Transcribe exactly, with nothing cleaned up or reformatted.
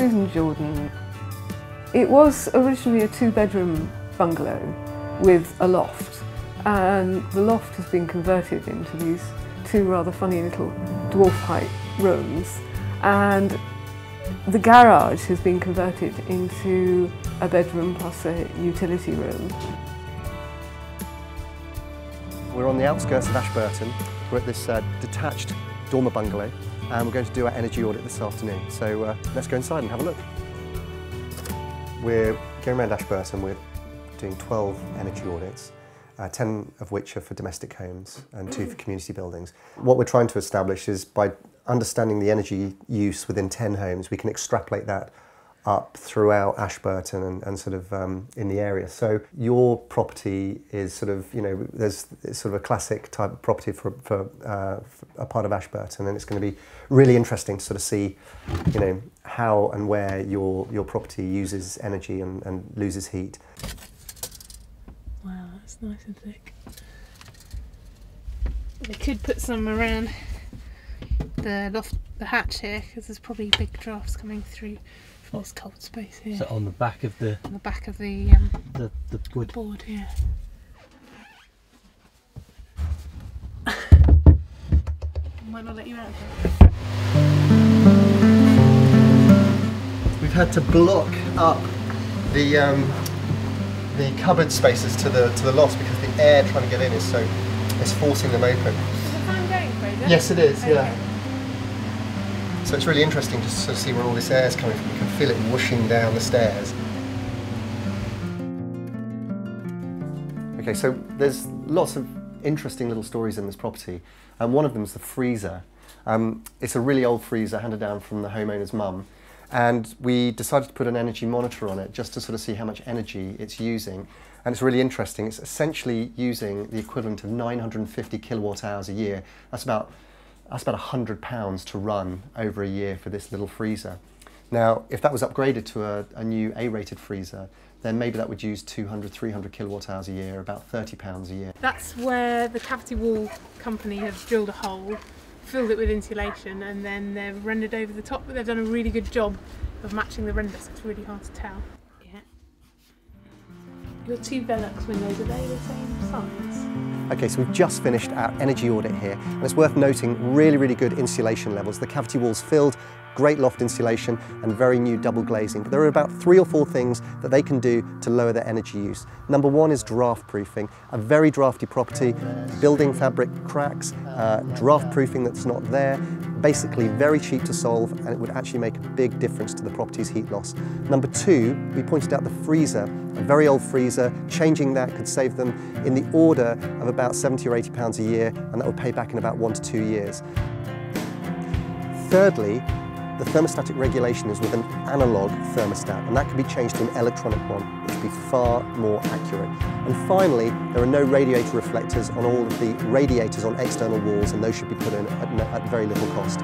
Susan Jordan. It was originally a two-bedroom bungalow with a loft, and the loft has been converted into these two rather funny little dwarf-height rooms, and the garage has been converted into a bedroom plus a utility room. We're on the outskirts of Ashburton. We're at this uh, detached dormer bungalow, and we're going to do our energy audit this afternoon. So uh, let's go inside and have a look. We're going around Ashburton. We're doing twelve energy audits, uh, ten of which are for domestic homes and two for community buildings. What we're trying to establish is, by understanding the energy use within ten homes, we can extrapolate that up throughout Ashburton and, and sort of um, in the area. So your property is sort of, you know, there's sort of a classic type of property for, for, uh, for a part of Ashburton, and it's going to be really interesting to sort of see, you know, how and where your, your property uses energy and, and loses heat. Wow, that's nice and thick. I could put some around the loft, the hatch here, because there's probably big drafts coming through. This cold space here. So on the back of the on the back of the um, the, the wood board here. I might not let you out of here. We've had to block up the um, the cupboard spaces to the to the loft because the air trying to get in is so it's forcing them open. Is the time going, Fraser? Yes, it is. Okay. Yeah. So it's really interesting to sort of see where all this air is coming from. You can feel it whooshing down the stairs. Okay, so there's lots of interesting little stories in this property, and one of them is the freezer. Um, it's a really old freezer handed down from the homeowner's mum, and we decided to put an energy monitor on it just to sort of see how much energy it's using. And it's really interesting. It's essentially using the equivalent of nine hundred and fifty kilowatt hours a year. That's about That's about one hundred pounds to run over a year for this little freezer. Now, if that was upgraded to a, a new A rated freezer, then maybe that would use two hundred, three hundred kilowatt hours a year, about thirty pounds a year. That's where the Cavity Wall Company have drilled a hole, filled it with insulation, and then they've rendered over the top, but they've done a really good job of matching the render, so it's really hard to tell. Yeah. Your two Velux windows, are they the same size? Okay, so we've just finished our energy audit here, and it's worth noting really, really good insulation levels. The cavity wall's filled, great loft insulation, and very new double glazing. But there are about three or four things that they can do to lower their energy use. Number one is draft proofing. A very drafty property, building fabric cracks, uh, draft proofing that's not there. Basically very cheap to solve, and it would actually make a big difference to the property's heat loss. Number two, we pointed out the freezer, a very old freezer. Changing that could save them in the order of about seventy or eighty pounds a year, and that would pay back in about one to two years. Thirdly, the thermostatic regulation is with an analog thermostat, and that can be changed to an electronic one, which would be far more accurate. And finally, there are no radiator reflectors on all of the radiators on external walls, and those should be put in at, at very little cost.